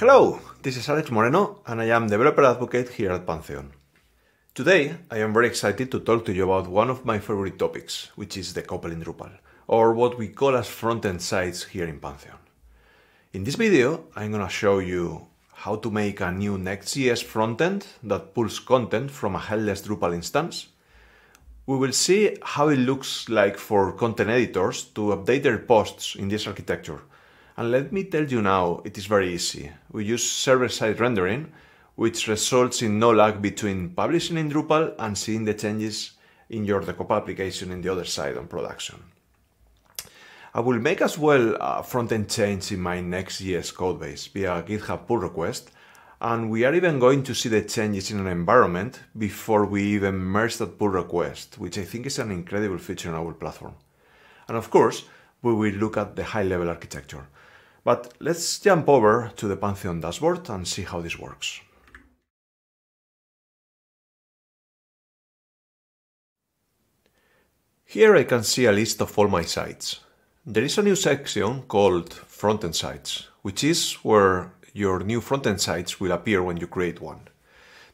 Hello, this is Alex Moreno and I am Developer Advocate here at Pantheon. Today I am very excited to talk to you about one of my favorite topics, which is the couple in Drupal, or what we call as front-end sites here in Pantheon. In this video I'm gonna show you how to make a new Next.js frontend that pulls content from a headless Drupal instance. We will see how it looks like for content editors to update their posts in this architecture. And let me tell you now, it is very easy. We use server-side rendering, which results in no lag between publishing in Drupal and seeing the changes in your Drupal application in the other side on production. I will make as well a front-end change in my Next.js codebase via GitHub pull request, and we are even going to see the changes in an environment before we even merge that pull request, which I think is an incredible feature on our platform. And of course, we will look at the high-level architecture. But let's jump over to the Pantheon dashboard and see how this works. Here I can see a list of all my sites. There is a new section called Front-End Sites, which is where your new front-end sites will appear when you create one.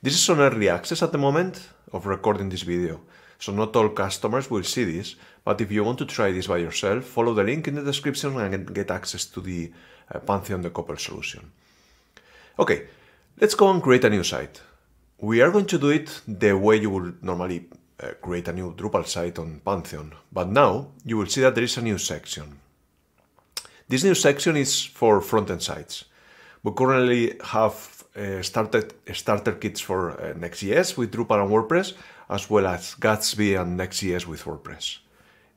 This is on early access at the moment of recording this video, so not all customers will see this, but if you want to try this by yourself, follow the link in the description and get access to the Pantheon decouple solution. Okay, let's go and create a new site. We are going to do it the way you would normally create a new Drupal site on Pantheon, but now you will see that there is a new section. This new section is for front-end sites. We currently have starter kits for Next.js with Drupal and WordPress, as well as Gatsby and Next.js with WordPress.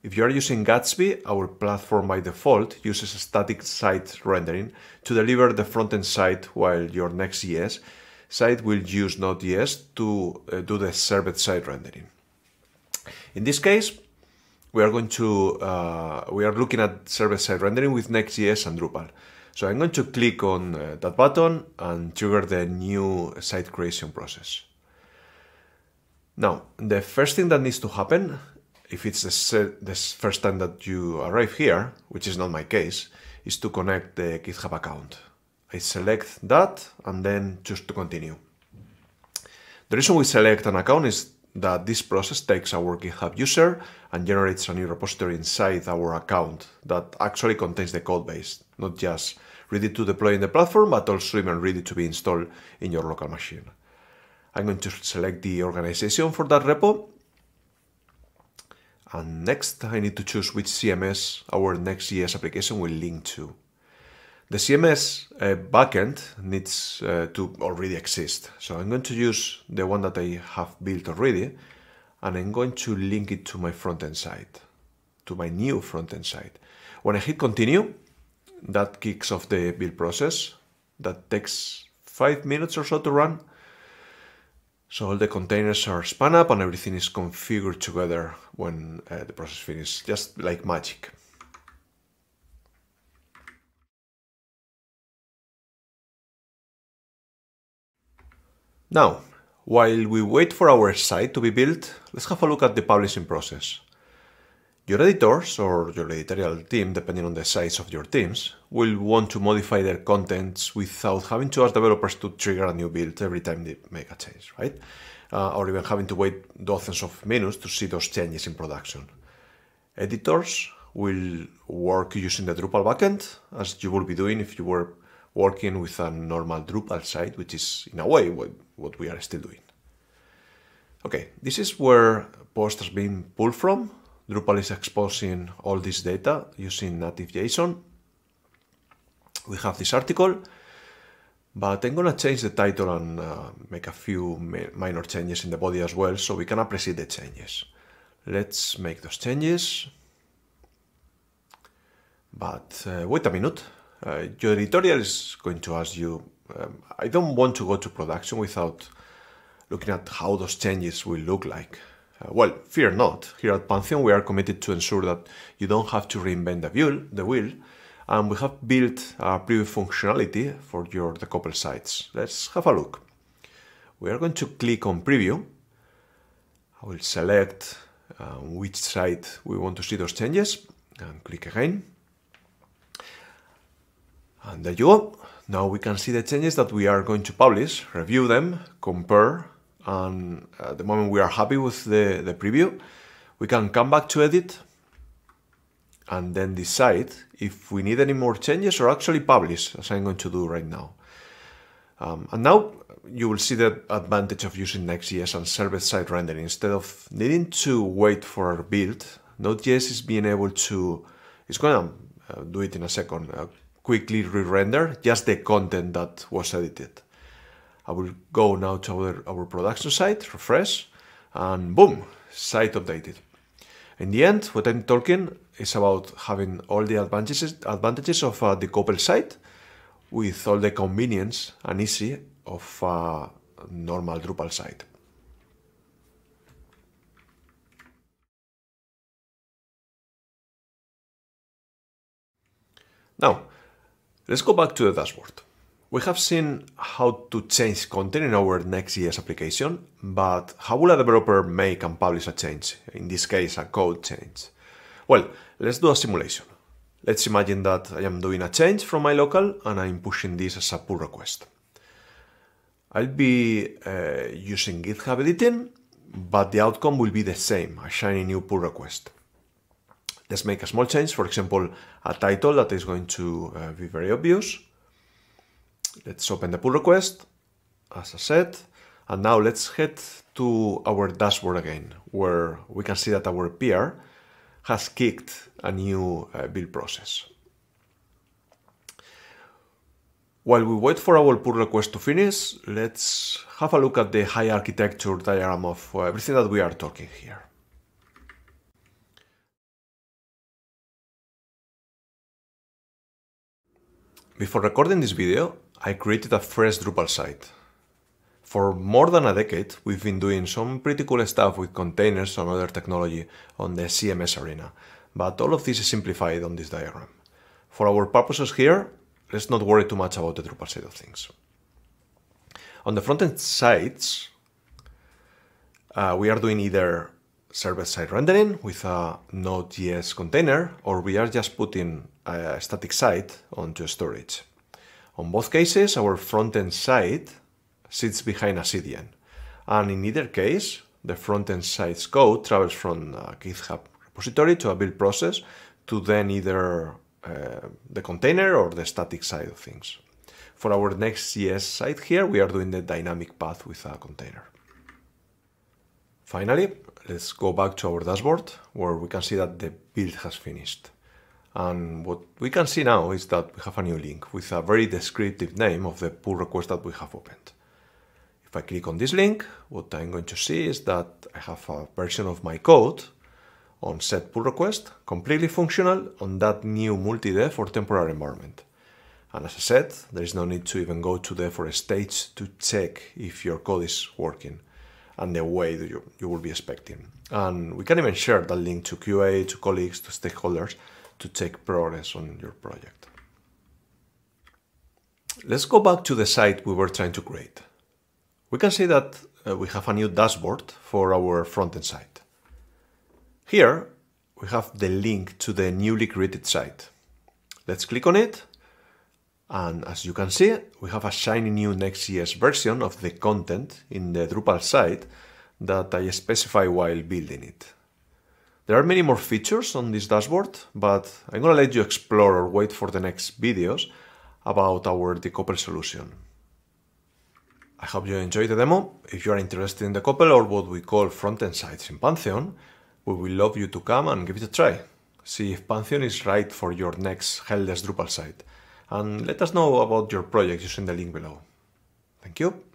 If you are using Gatsby, our platform by default uses static site rendering to deliver the front-end site, while your Next.js site will use Node.js to do the server-side rendering. In this case, we are looking at server-side rendering with Next.js and Drupal. So I'm going to click on that button and trigger the new site creation process. Now, the first thing that needs to happen, if it's the first time that you arrive here, which is not my case, is to connect the GitHub account. I select that and then choose to continue. The reason we select an account is that this process takes our GitHub user and generates a new repository inside our account that actually contains the codebase, not just ready to deploy in the platform, but also even ready to be installed in your local machine. I'm going to select the organization for that repo. And next, I need to choose which CMS our Next.js application will link to. The CMS backend needs to already exist. So I'm going to use the one that I have built already, and I'm going to link it to my front-end site, to my new front-end site. When I hit continue, that kicks off the build process. That takes 5 minutes or so to run. So all the containers are spun up and everything is configured together when the process finishes, just like magic. Now, while we wait for our site to be built, let's have a look at the publishing process. Your editors, or your editorial team, depending on the size of your teams, will want to modify their contents without having to ask developers to trigger a new build every time they make a change, right? Or even having to wait dozens of minutes to see those changes in production. Editors will work using the Drupal backend, as you would be doing if you were working with a normal Drupal site, which is, in a way, what we are still doing. Okay, this is where posts are being pulled from. Drupal is exposing all this data using native JSON. We have this article, but I'm gonna change the title and make a few minor changes in the body as well, so we can appreciate the changes. Let's make those changes. But wait a minute. Your editorial is going to ask you, I don't want to go to production without looking at how those changes will look like. Well, fear not. Here at Pantheon, we are committed to ensure that you don't have to reinvent the wheel, and we have built a preview functionality for your decouple sites. Let's have a look. We are going to click on Preview. I will select which site we want to see those changes, and click again. And there you go. Now we can see the changes that we are going to publish, review them, compare, and at the moment we are happy with the preview. We can come back to edit and then decide if we need any more changes or actually publish, as I'm going to do right now. And now you will see the advantage of using Next.js and server-side rendering. Instead of needing to wait for a build, Node.js is being able to, it's going to do it in a second, quickly re-render just the content that was edited. I will go now to our production site, refresh, and boom, site updated. In the end, what I'm talking is about having all the advantages of a decoupled site with all the convenience and easy of a normal Drupal site. Now, let's go back to the dashboard. We have seen how to change content in our Next.js application, but how will a developer make and publish a change? In this case, a code change. Well, let's do a simulation. Let's imagine that I am doing a change from my local and I'm pushing this as a pull request. I'll be using GitHub editing, but the outcome will be the same, a shiny new pull request. Let's make a small change, for example, a title that is going to be very obvious. Let's open the pull request, as I said, and now let's head to our dashboard again, where we can see that our PR has kicked a new build process. While we wait for our pull request to finish, let's have a look at the high architecture diagram of everything that we are talking here. Before recording this video, I created a fresh Drupal site. For more than a decade, we've been doing some pretty cool stuff with containers and other technology on the CMS arena, but all of this is simplified on this diagram. For our purposes here, let's not worry too much about the Drupal side of things. On the front-end sites, we are doing either server-side rendering with a Node.js container, or we are just putting a static site onto storage. On both cases, our front-end site sits behind a CDN, and in either case, the front-end site's code travels from a GitHub repository to a build process to then either the container or the static side of things. For our Next.js site here, we are doing the dynamic path with a container. Finally, let's go back to our dashboard, where we can see that the build has finished. And what we can see now is that we have a new link with a very descriptive name of the pull request that we have opened. If I click on this link, what I'm going to see is that I have a version of my code on set pull request, completely functional on that new multi-dev or temporary environment. And as I said, there is no need to even go to dev or stage to check if your code is working and the way that you will be expecting. And we can even share that link to QA, to colleagues, to stakeholders to check progress on your project. Let's go back to the site we were trying to create. We can see that we have a new dashboard for our front-end site. Here, we have the link to the newly created site. Let's click on it, and as you can see, we have a shiny new Next.js version of the content in the Drupal site that I specify while building it. There are many more features on this dashboard, but I'm going to let you explore or wait for the next videos about our decoupled solution. I hope you enjoyed the demo. If you are interested in decoupled or what we call front-end sites in Pantheon, we will love you to come and give it a try. See if Pantheon is right for your next headless Drupal site. And let us know about your project using the link below. Thank you.